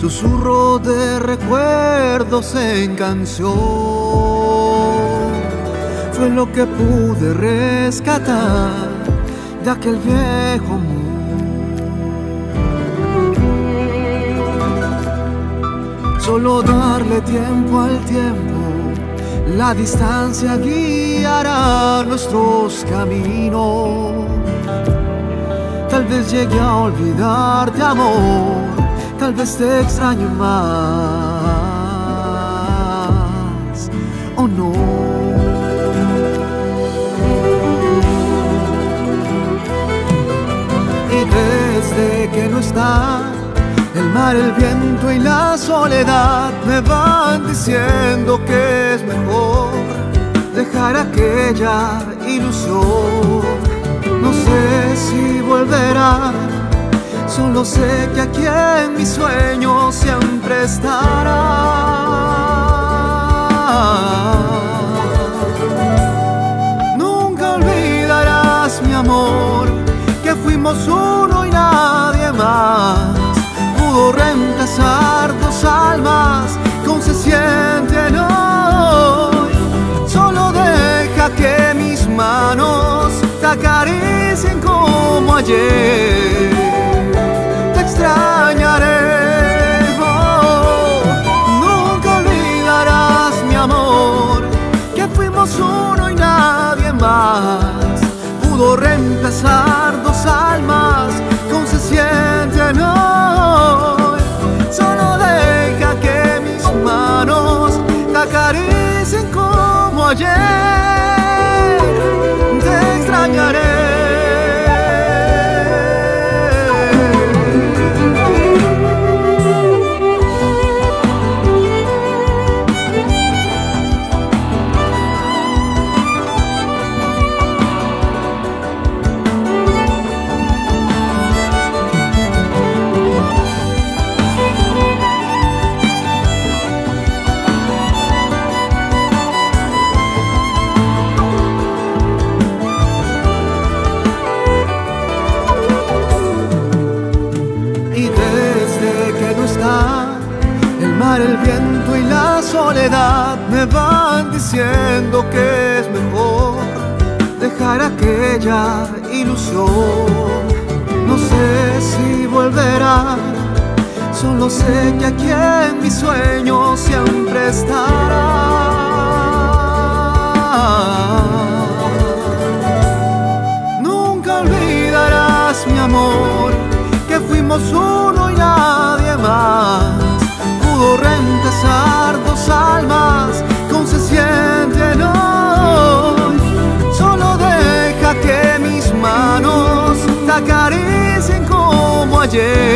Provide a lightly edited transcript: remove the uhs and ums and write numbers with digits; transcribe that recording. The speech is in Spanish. Susurro de recuerdos en canción fue lo que pude rescatar de aquel viejo mundo. Solo darle tiempo al tiempo, la distancia guiará nuestros caminos. Tal vez llegue a olvidarte, amor, tal vez te extraño más, oh no. Y desde que no está, el mar, el viento y la soledad me van diciendo que es mejor dejar aquella ilusión. No sé si volverá, solo sé que aquí en mi sueño siempre estará. Nunca olvidarás, mi amor, que fuimos uno y nadie más pudo reemplazar dos almas que aún se sienten hoy. Solo deja que mis manos te acaricien como ayer. Extrañaré, oh, nunca olvidarás, mi amor, que fuimos uno y nadie más pudo reemplazar dos almas que aún se sienten hoy. Solo deja que mis manos te acaricien como ayer. Te extrañaré. El viento y la soledad me van diciendo que es mejor dejar aquella ilusión. No sé si volverá, solo sé que aquí en mi sueño siempre estará. Nunca olvidarás, mi amor, que fuimos uno y nadie más pudo reemplazar dos almas que aún se sienten hoy. Solo deja que mis manos te acaricien como ayer.